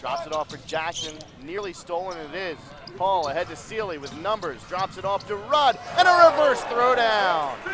Drops it off for Jackson. Nearly stolen it is. Paul ahead to Seeley with numbers. Drops it off to Rudd. And a reverse throwdown.